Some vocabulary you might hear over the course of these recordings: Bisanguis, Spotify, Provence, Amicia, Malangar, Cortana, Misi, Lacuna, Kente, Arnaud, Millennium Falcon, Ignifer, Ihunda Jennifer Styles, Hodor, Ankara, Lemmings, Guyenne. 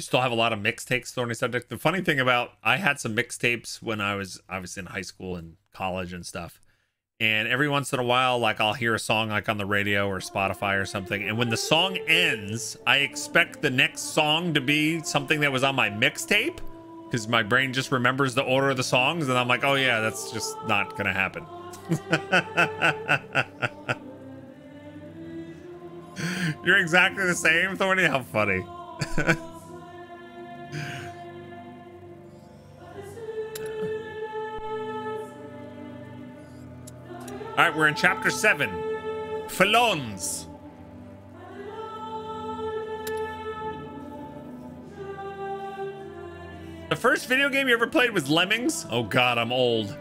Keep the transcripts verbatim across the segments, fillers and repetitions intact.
still have a lot of mixtapes thrown in subject. The funny thing about, I had some mixtapes when I was obviously in high school and college and stuff. And every once in a while, like I'll hear a song like on the radio or Spotify or something. And when the song ends, I expect the next song to be something that was on my mixtape, because my brain just remembers the order of the songs. And I'm like, oh yeah, that's just not going to happen. You're exactly the same, Thorny? How funny. All right, we're in chapter seven, Felons. The first video game you ever played was Lemmings? Oh God, I'm old.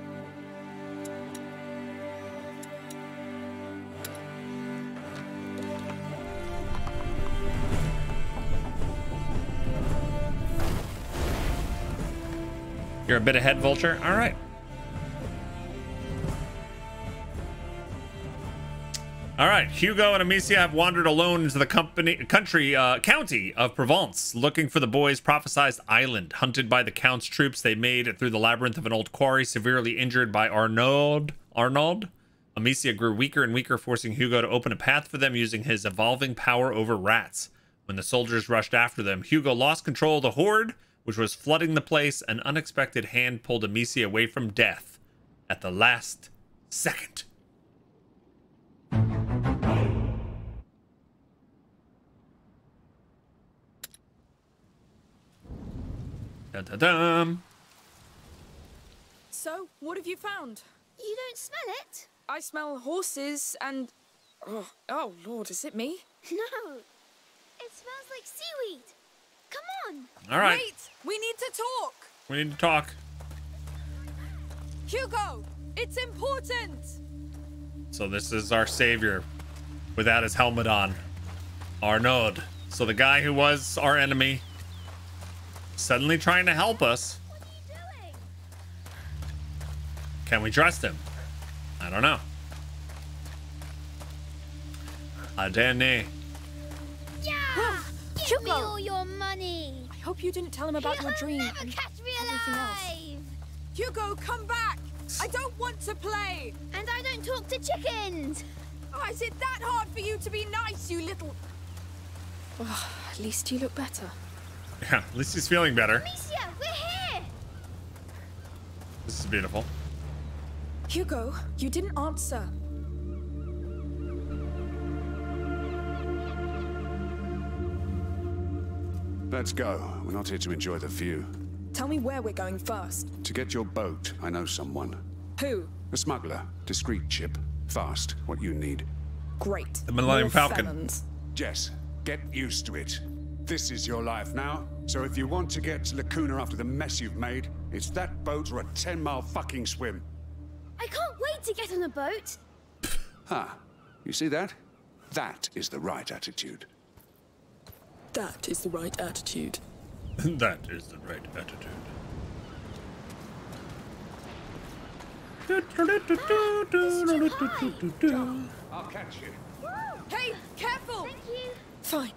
You're a bit ahead, Vulture? All right. All right, Hugo and Amicia have wandered alone into the company, country, uh, county of Provence, looking for the boys' prophesized island. Hunted by the Count's troops, they made it through the labyrinth of an old quarry, severely injured by Arnaud. Arnaud? Amicia grew weaker and weaker, forcing Hugo to open a path for them using his evolving power over rats. When the soldiers rushed after them, Hugo lost control of the horde, which was flooding the place. An unexpected hand pulled Amicia away from death at the last second. Dun-dun-dun. So, what have you found? You don't smell it? I smell horses and... Oh, oh Lord, is it me? No, it smells like seaweed. Come on. All right. Wait, we need to talk. We need to talk. Hugo, it's important. So this is our savior without his helmet on. Arnaud. So the guy who was our enemy... suddenly trying to help us. What are you doing? Can we trust him? I don't know. Adene. Yeah! Well, give Hugo. me all your money. I hope you didn't tell him about He'll your dream. Never and catch me alive. Hugo, come back. I don't want to play. And I don't talk to chickens. Oh, is it that hard for you to be nice, you little... Oh, at least you look better. Yeah, at least he's feeling better. Amicia, we're here. This is beautiful. Hugo, you didn't answer. Let's go. We're not here to enjoy the view. Tell me where we're going first. To get your boat, I know someone. Who? A smuggler. Discreet ship. Fast. What you need. Great. The Millennium Falcon. Jess, get used to it. This is your life now, so if you want to get to Lacuna after the mess you've made, it's that boat or a ten mile fucking swim. I can't wait to get on a boat. Huh. You see that? That is the right attitude. That is the right attitude. That is the right attitude. I'll catch you. Hey, careful! Thank you. Fine.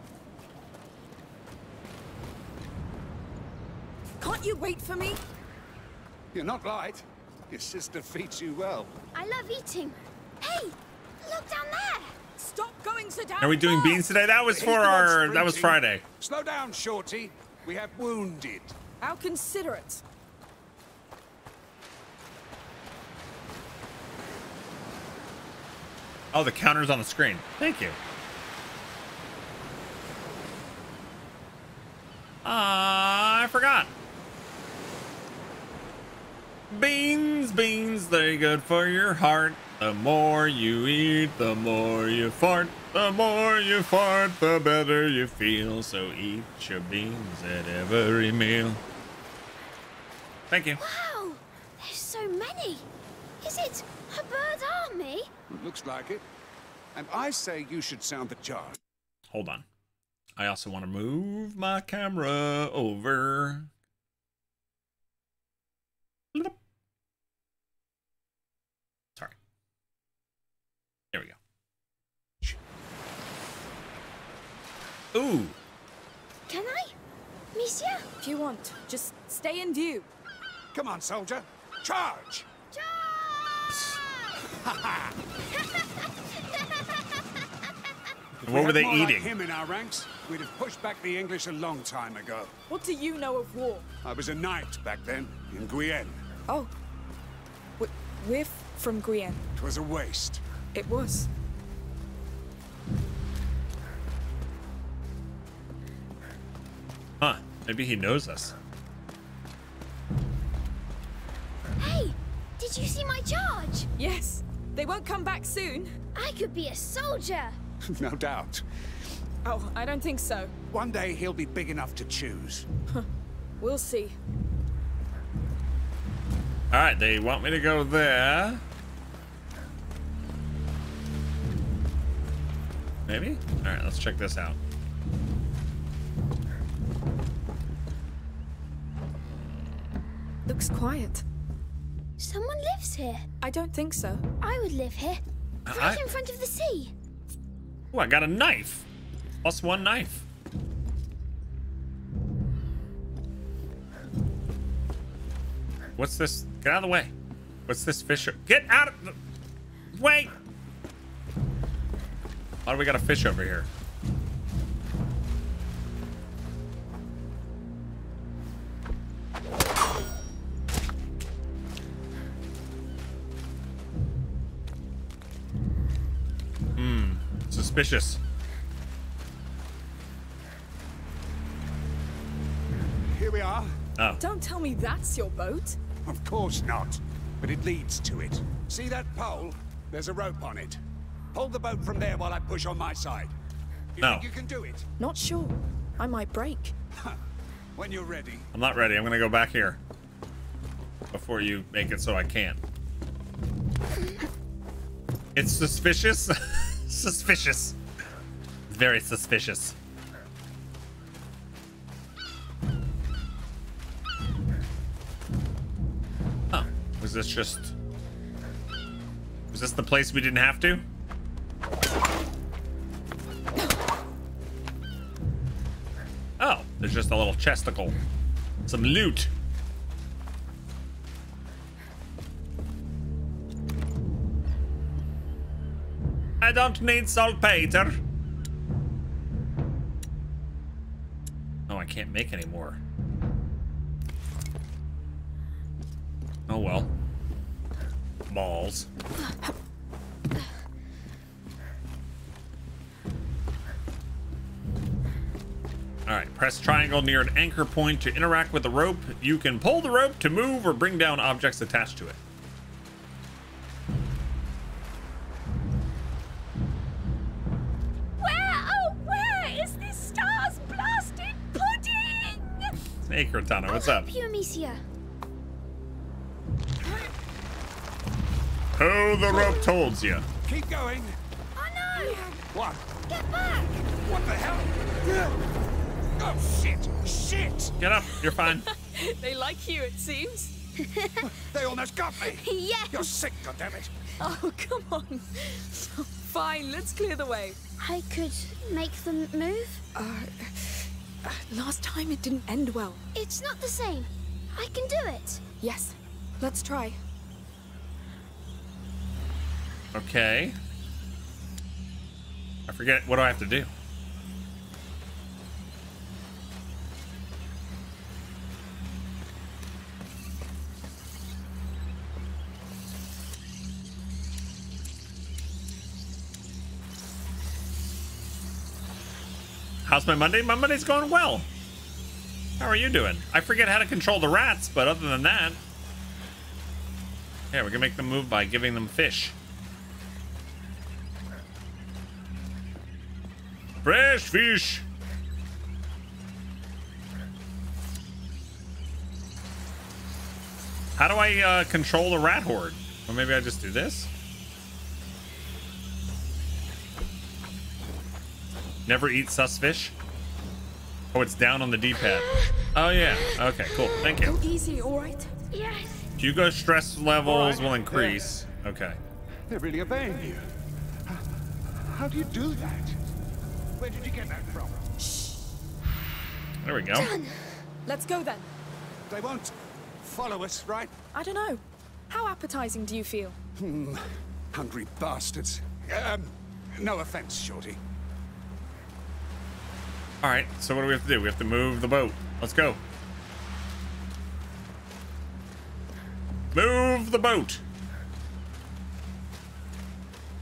Can't you wait for me? You're not right. Your sister feeds you well. I love eating. Hey, look down there. Stop going so down. Are we doing beans today? That was for our... that was Friday. Slow down, Shorty. We have wounded. How considerate. Oh, the counter's on the screen. Thank you. Ah, uh, I forgot. Beans, beans, they're good for your heart. The more you eat, the more you fart. The more you fart, the better you feel. So eat your beans at every meal. Thank you. Wow, there's so many. Is it a bird army? It looks like it. And I say you should sound the charge. Hold on. I also want to move my camera over. Sorry. There we go. Ooh. Can I? Me miss you. If you want, just stay in view. Come on, soldier. Charge! Charge! What were they eating? If we had more like him in our ranks, we'd have pushed back the English a long time ago. What do you know of war? I was a knight back then, in Guyenne. Oh. We're from Guyenne. It was a waste. It was. Huh. Maybe he knows us. Hey! Did you see my charge? Yes. They won't come back soon. I could be a soldier. No doubt. Oh, I don't think so. One day he'll be big enough to choose. Huh. We'll see. All right, they want me to go there. Maybe? All right, let's check this out. Looks quiet. Someone lives here. I don't think so. I would live here. Right uh, I... in front of the sea. Oh, I got a knife. Plus one knife. What's this? Get out of the way. What's this fisher? Get out of the way. Why do we got a fish over here? Hmm. Suspicious. Here we are. Oh. Don't tell me that's your boat. Of course not, but it leads to it. See that pole? There's a rope on it. Pull the boat from there while I push on my side. You no. think you can do it? Not sure. I might break. When you're ready. I'm not ready. I'm gonna go back here before you make it so I can't. It's suspicious. Suspicious. Very suspicious. Was this just... Was this the place we didn't have to? Oh, there's just a little chesticle. Some loot. I don't need saltpeter. Oh, I can't make any more. Oh, well. Balls. All right, press triangle near an anchor point to interact with the rope. You can pull the rope to move or bring down objects attached to it. Where, oh, where is this star's blasted pudding? Hey, Cortana, what's up? You, Amicia. Oh, the rope holds you. Keep going. Oh no! What? Get back! What the hell? Oh shit! Shit! Get up! You're fine. They like you, it seems. They almost got me. Yeah. You're sick, goddammit. Oh come on. Fine, let's clear the way. I could make them move. Uh, uh, last time it didn't end well. It's not the same. I can do it. Yes. Let's try. Okay. I forget. What do I have to do? How's my Monday? My Monday's going well. How are you doing? I forget how to control the rats, but other than that... Yeah, we can make them move by giving them fish. Fresh fish. How do I uh, control the rat horde? Or maybe I just do this? Never eat sus fish? Oh, it's down on the D-pad. Oh, yeah. Okay, cool. Thank you. Go easy, all right? Yes. Hugo's stress levels right. will increase. Yeah. Okay. They're really obeying you. How, how do you do that? Where did you get that from? Shh. There we go. Done. Let's go then. They won't follow us, right? I don't know. How appetizing do you feel? Hmm. Hungry bastards. Um, no offense, Shorty. All right, so what do we have to do? We have to move the boat. Let's go. Move the boat.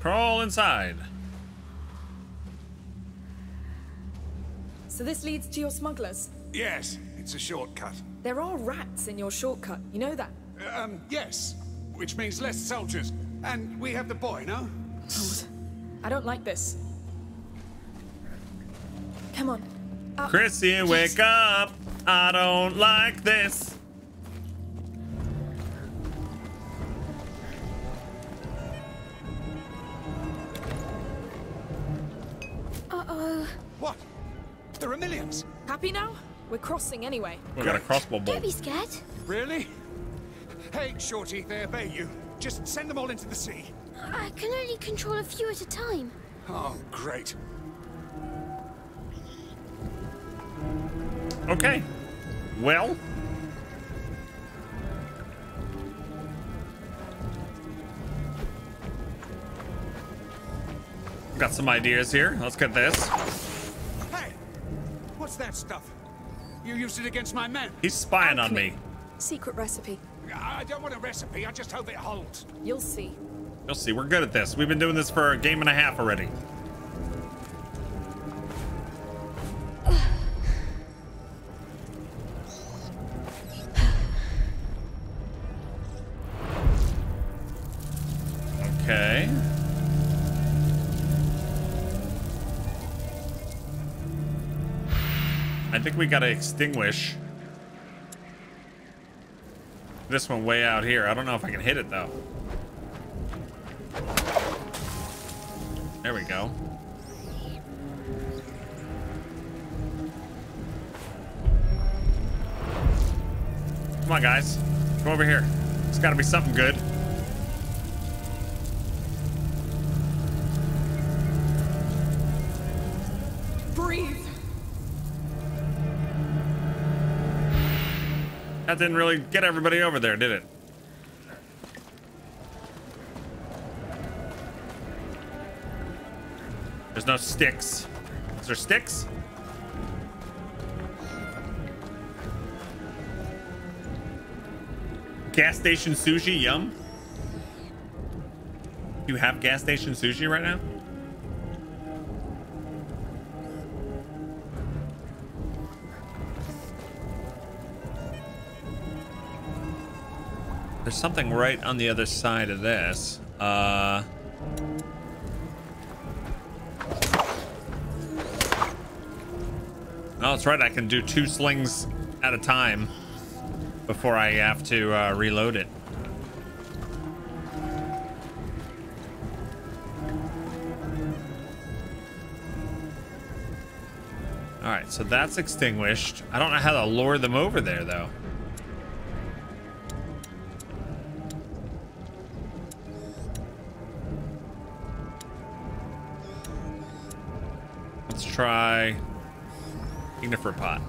Crawl inside. So this leads to your smugglers? Yes, it's a shortcut. There are rats in your shortcut, you know that? Um, yes, which means less soldiers. And we have the boy, no? Lord, I don't like this. Come on. Up. Chrissy, yes. Wake up! I don't like this. Uh-oh. What? There are millions. Happy now? We're crossing anyway. We got a crossbow bolt. Don't be scared. Really? Hey, Shorty, they obey you. Just send them all into the sea. I can only control a few at a time. Oh, great. Okay. Well. Got some ideas here. Let's get this. Hey! What's that stuff? You used it against my men. He's spying on me. Secret recipe. I don't want a recipe. I just hope it holds. You'll see. You'll see. We're good at this. We've been doing this for a game and a half already. Okay. I think we gotta extinguish this one way out here. I don't know if I can hit it though. There we go. Come on, guys. Come over here. It's gotta be something good. Breathe. That didn't really get everybody over there, did it? There's no sticks. Is there sticks? Gas station sushi, yum. You have gas station sushi right now? There's something right on the other side of this. Uh, oh, that's right. I can do two slings at a time before I have to uh, reload it. All right, so that's extinguished. I don't know how to lure them over there, though. Try Ignifer Pot.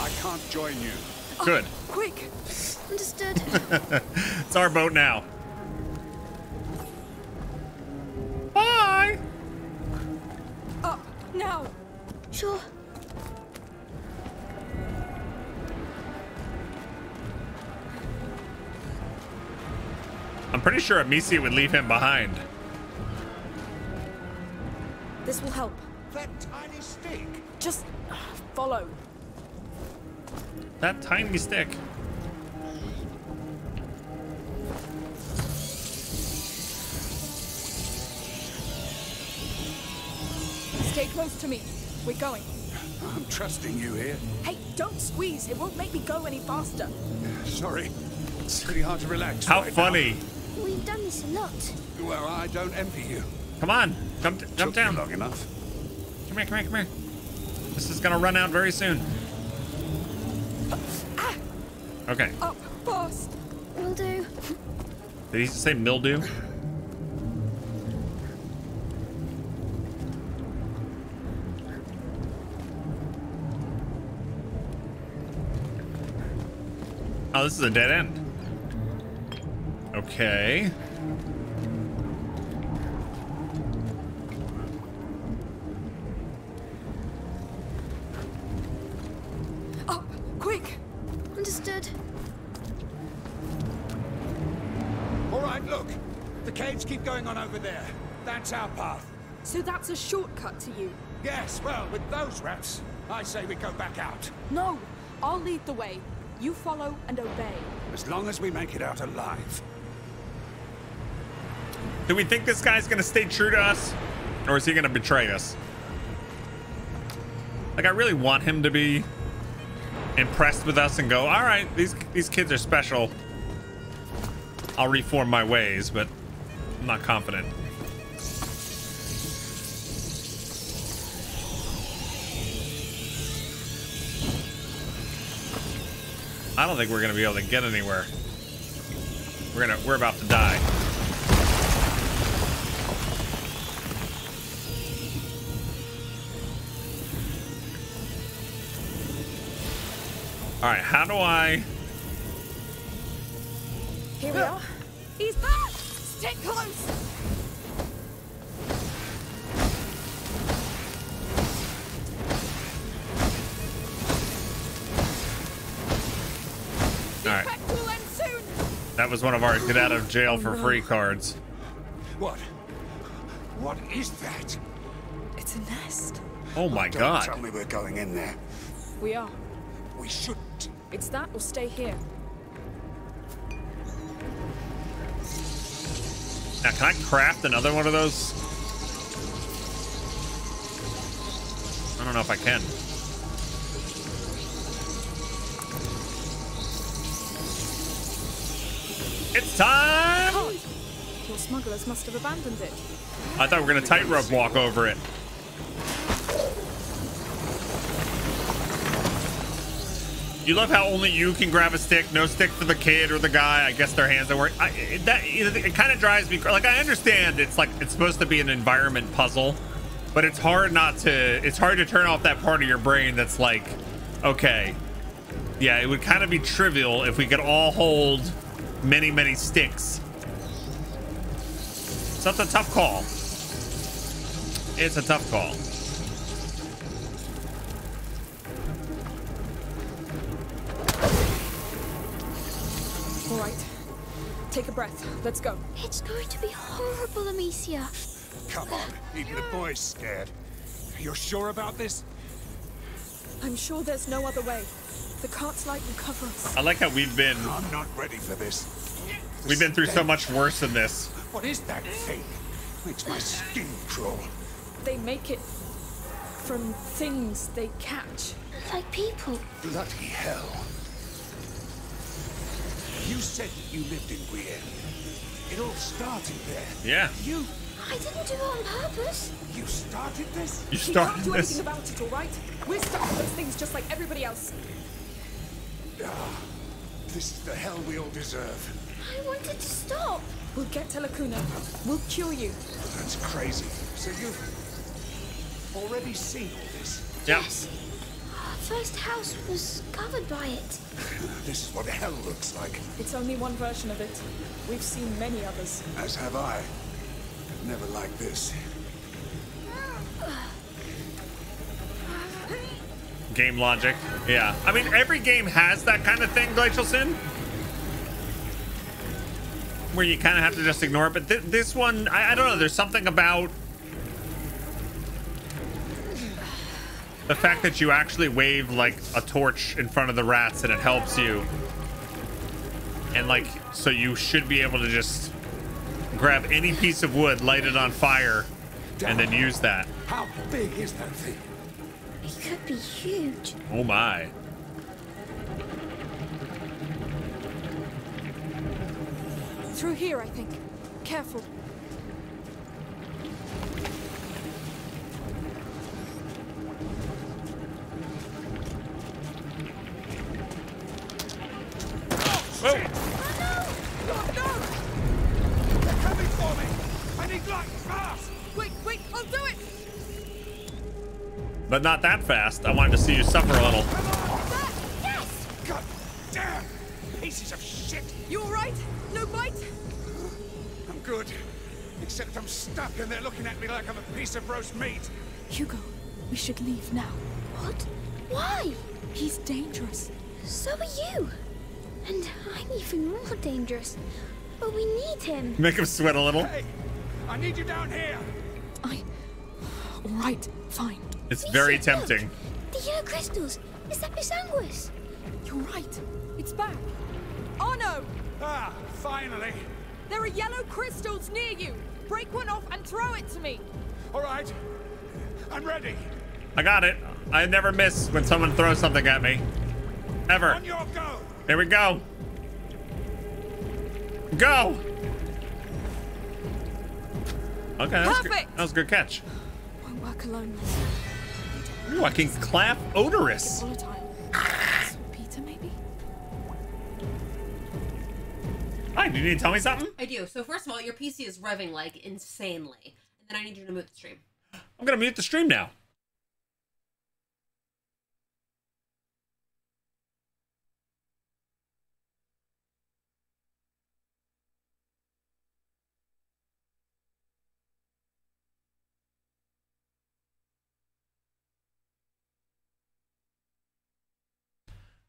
I can't join you. Good. Oh, quick. Understood. It's our boat now. Bye. Up now. Sure. I'm pretty sure Amicia would leave him behind. This will help. That tiny stick. Just follow. That tiny stick. Stay close to me. We're going. I'm trusting you here. Hey, don't squeeze. It won't make me go any faster. Sorry. It's pretty hard to relax. How right funny. Now. We've done this a lot. Well, I don't envy you. Come on, jump, jump down. Long enough. Come here, come here, come here. This is gonna run out very soon. Ah. Okay. Up, boss. Mildew. Did he say mildew? Oh, this is a dead end. Okay. Up, quick. Understood. All right, look. The caves keep going on over there. That's our path. So that's a shortcut to you? Yes, well, with those rats, I say we go back out. No, I'll lead the way. You follow and obey. As long as we make it out alive. Do we think this guy's gonna stay true to us? Or is he gonna betray us? Like, I really want him to be impressed with us and go, all right, these, these kids are special. I'll reform my ways, but I'm not confident. I don't think we're gonna be able to get anywhere. We're gonna we're about to die. All right, how do I? Here we are. He's back. Stay close. That was one of our get out of jail for free cards. What? What is that? It's a nest. Oh my God. Don't tell me we're going in there. We are. We shouldn't. It's that or stay here. Now, can I craft another one of those? I don't know if I can. It's time! God. Your smugglers must have abandoned it. I thought we were gonna tightrope walk over it. You love how only you can grab a stick, no stick for the kid or the guy. I guess their hands don't work. I, it, that it, it kind of drives me. Like, I understand it's like it's supposed to be an environment puzzle, but it's hard not to. It's hard to turn off that part of your brain that's like, okay, yeah, it would kind of be trivial if we could all hold many, many sticks. So that's a tough call. It's a tough call. All right. Take a breath. Let's go. It's going to be horrible, Amicia. Come on. Even the boy's scared. You're sure about this? I'm sure there's no other way. The cart's light will cover us. I like how we've been. I'm not ready for this. We've been through so much worse than this. What is that thing? Makes my skin crawl. They make it from things they catch. Like people. Bloody hell. You said that you lived in Guyenne. It all started there. Yeah. You. I didn't do it on purpose. You started this? You started this? You can't do anything about it, all right? We're stuck with those things just like everybody else. Ah, this is the hell we all deserve. I wanted to stop. We'll get to Lacuna. We'll cure you. That's crazy. So you've already seen all this? Yep. Yes. Our first house was covered by it. This is what hell looks like. It's only one version of it. We've seen many others. As have I. But never like this. Game logic. Yeah. I mean, every game has that kind of thing, Glacialson, where you kind of have to just ignore it. But th this one, I, I don't know. There's something about the fact that you actually wave, like, a torch in front of the rats and it helps you. And, like, so you should be able to just grab any piece of wood, light it on fire, and then use that. How big is that thing? It could be huge. Oh my. Through here, I think. Careful. Whoa. Oh, no! Oh, no! They're coming for me! I need light, fast! Wait, wait, I'll do it! But not that fast. I wanted to see you suffer a little. Come on! That, yes! God damn! Pieces of shit! You alright? No bite? I'm good. Except I'm stuck and they're looking at me like I'm a piece of roast meat. Hugo, we should leave now. What? Why? He's dangerous. So are you. And I'm even more dangerous. But we need him. Make him sweat a little. Hey, I need you down here. I... All right, fine. It's Lisa, very tempting. Look, the yellow crystals. Is that Bisanguis? You're right. It's back. Oh, no. Ah, finally. There are yellow crystals near you. Break one off and throw it to me. All right. I'm ready. I got it. I never miss when someone throws something at me. Ever. On your go. There we go. Go. Okay, that was, that was a good catch. Won't work alone. Ooh, I can clap odorous. Peter, maybe? Hi, do you need to tell me something? I do. So first of all, your P C is revving like insanely. And then I need you to mute the stream. I'm gonna mute the stream now.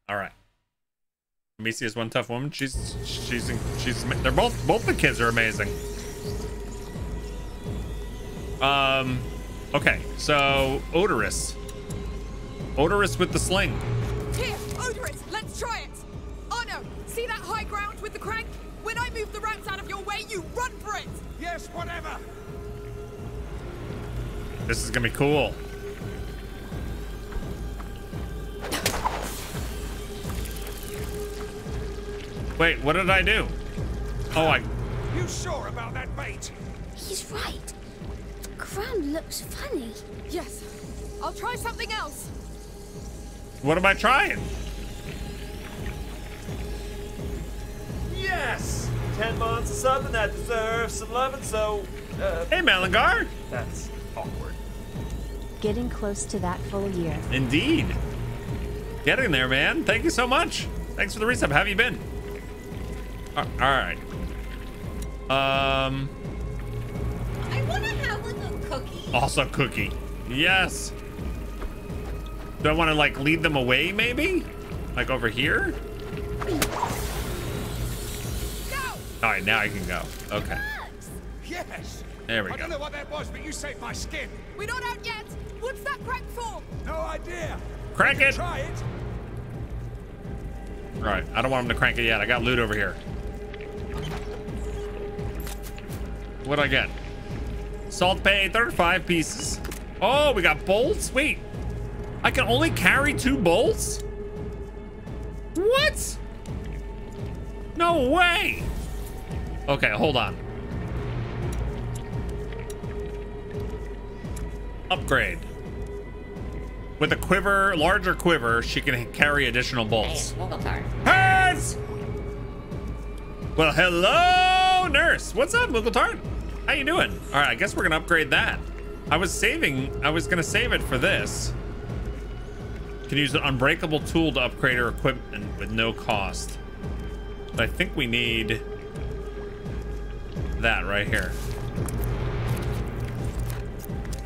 All right. Misi is one tough woman. She's, she's, she's, they're both, both the kids are amazing. Um, okay. So odorous, odorous with the sling. Here, odorous. Let's try it. Oh no. See that high ground with the crank? When I move the ramps out of your way, you run for it. Yes, whatever. This is going to be cool. Wait, what did I do? Oh, I... You sure about that bait? He's right. The ground looks funny. Yes. I'll try something else. What am I trying? Yes! Ten months of something that deserves some loving, so... Uh, hey, Malangar! That's awkward. Getting close to that full year. Indeed. Getting there, man. Thank you so much. Thanks for the resub. How have you been? All right. Um. I want to have like a cookie. Also, cookie. Yes. Do I want to like lead them away? Maybe. Like over here. Go. All right, now I can go. Okay. Yes. There we go. I don't know what that was, but you saved my skin. We're not out yet. What's that crank for? No idea. Crank it. Try it. All right, I don't want him to crank it yet. I got loot over here. What do I get? Salt pay, thirty-five pieces. Oh, we got bolts? Wait, I can only carry two bolts? What? No way. Okay, hold on. Upgrade. With a quiver, larger quiver, she can carry additional bolts. Hands! Well, hello, nurse. What's up, Mugeltard? How you doing? All right, I guess we're gonna upgrade that. I was saving, I was gonna save it for this. Can use an unbreakable tool to upgrade her equipment with no cost. But I think we need that right here.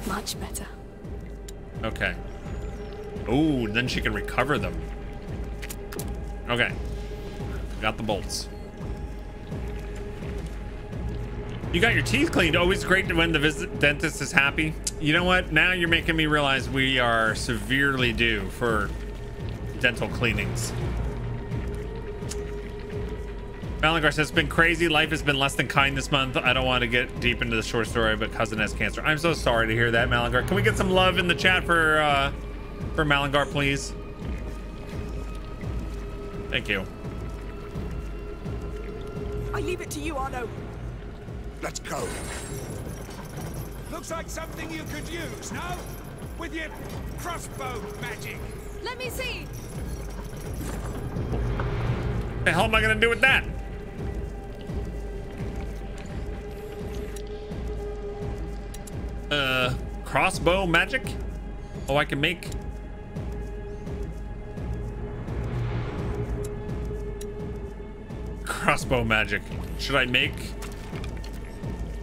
Much better. Okay. Oh, then she can recover them. Okay. Got the bolts. You got your teeth cleaned. Always great when the visit dentist is happy. You know what? Now you're making me realize we are severely due for dental cleanings. Malangar says, it's been crazy. Life has been less than kind this month. I don't want to get deep into the short story, but cousin has cancer. I'm so sorry to hear that, Malangar. Can we get some love in the chat for... Uh, For Malangar, please. Thank you. I leave it to you, Arno. Let's go. Looks like something you could use, no? With your crossbow magic. Let me see. What the hell am I gonna do with that? Uh, crossbow magic? Oh, I can make... Crossbow magic. Should I make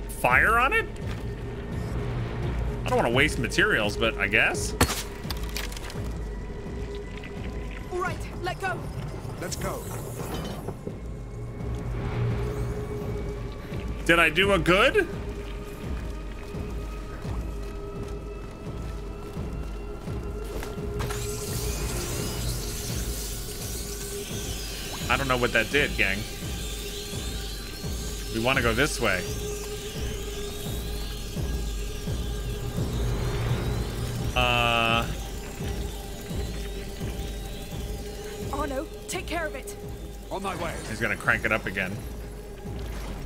fire on it? I don't want to waste materials, but I guess. All right, let go. Let's go. Did I do a good? I don't know what that did, gang. We want to go this way. Uh. Oh no! Take care of it. On my way. He's gonna crank it up again.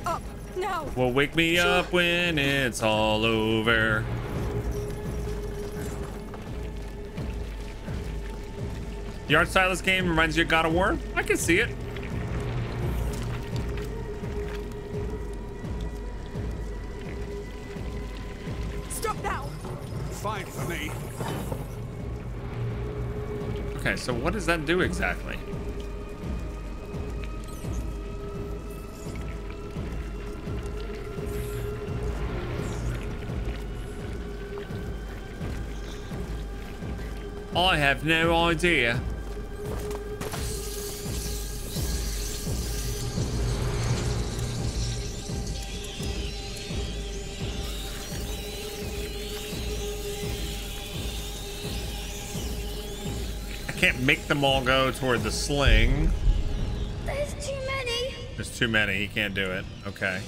Up now. Well, wake me sure. up when it's all over. The art style of this game reminds you of God of War. I can see it. Stop now. Fine for me. Okay, so what does that do exactly? I have no idea. Can't make them all go toward the sling. There's too many. There's too many. He can't do it. Okay.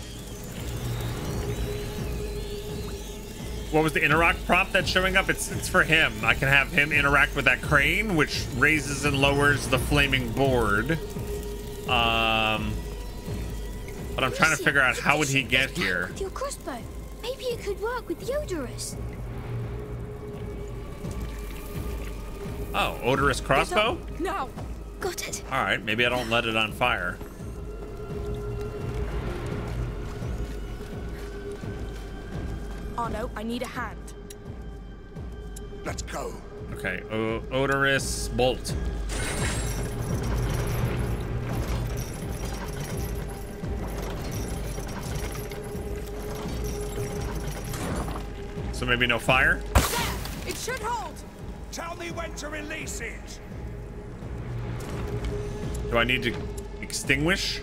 What was the interact prop that's showing up? It's it's for him. I can have him interact with that crane, which raises and lowers the flaming board. Um, but I'm trying to figure out how would he get here. With your crossbow, maybe it could work with Odorous. Oh, odorous crossbow? No. Got it. All right, maybe I don't let it on fire. Oh no, I need a hand. Let's go. Okay, o odorous bolt. So maybe no fire? There, it should hold. Tell me when to release it. Do I need to extinguish?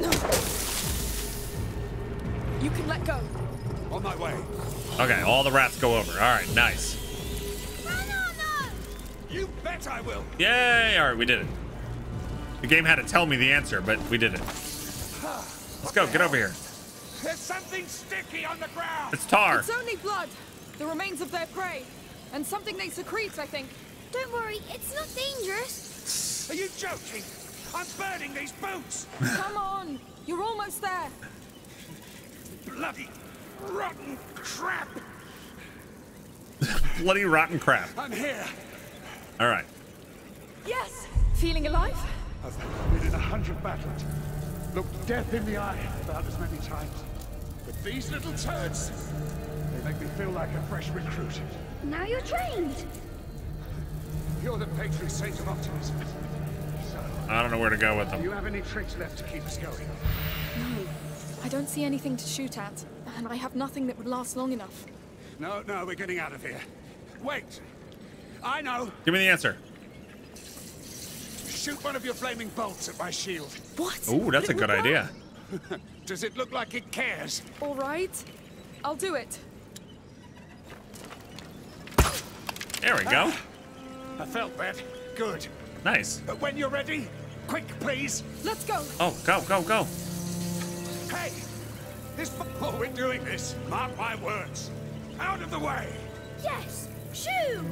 No. You can let go. On my way. Okay, all the rats go over. All right, nice. Run on them. You bet I will. Yay! All right, we did it. The game had to tell me the answer, but we did it. Let's go. Get over here. There's something sticky on the ground. It's tar. It's only blood. The remains of their prey, and something they secrete, I think. Don't worry, it's not dangerous. Are you joking? I'm burning these boots. Come on, you're almost there. Bloody, rotten crap. Bloody, rotten crap. I'm here. All right. Yes, feeling alive? I've been in a hundred battles. Looked death in the eye about as many times. But these little turds... Make me feel like a fresh recruit. Now you're trained. You're the patron saint of optimism. So, I don't know where to go with them. Do you have any tricks left to keep us going? No, I don't see anything to shoot at, and I have nothing that would last long enough. No, no, we're getting out of here. Wait, I know. Give me the answer. Shoot one of your flaming bolts at my shield. What? Ooh, that's a good idea. Does it look like it cares? All right, I'll do it. There we go. Ah, I felt that. Good. Nice. But when you're ready, quick, please. Let's go. Oh, go, go, go. Hey, this before we're doing this, mark my words. Out of the way. Yes. Shoo.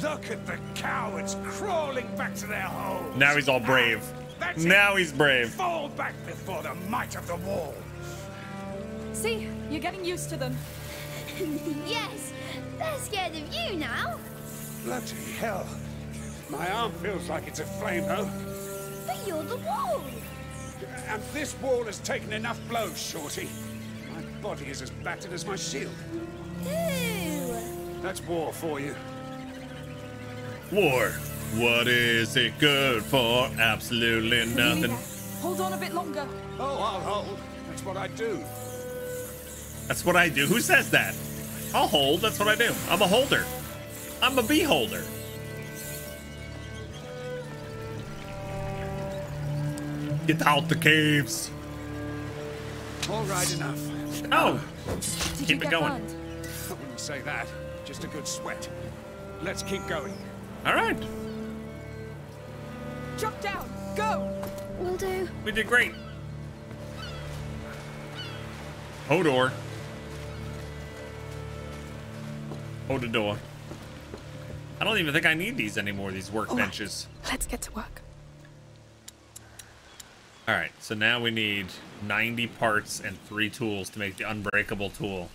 Look at the cowards crawling back to their holes. Now he's all brave. Ah, now it. he's brave. Fall back before the might of the wall. See, you're getting used to them. Yes. They're scared of you now. Bloody hell. My arm feels like it's aflame, though. But you're the wall! And this wall has taken enough blows, Shorty. My body is as battered as my shield. Ooh! That's war for you. War. What is it good for? Absolutely nothing. Hold on a bit longer. Oh, I'll hold. That's what I do. That's what I do? Who says that? I'll hold. That's what I do. I'm a holder. I'm a beholder. Get out the caves. All right, enough. Oh, did keep it going. Burned? I wouldn't say that. Just a good sweat. Let's keep going. All right. Jump down. Go. Will do. We did great. Hodor. Hodor. I don't even think I need these anymore. These workbenches. Right. Let's get to work. All right, so now we need ninety parts and three tools to make the unbreakable tool.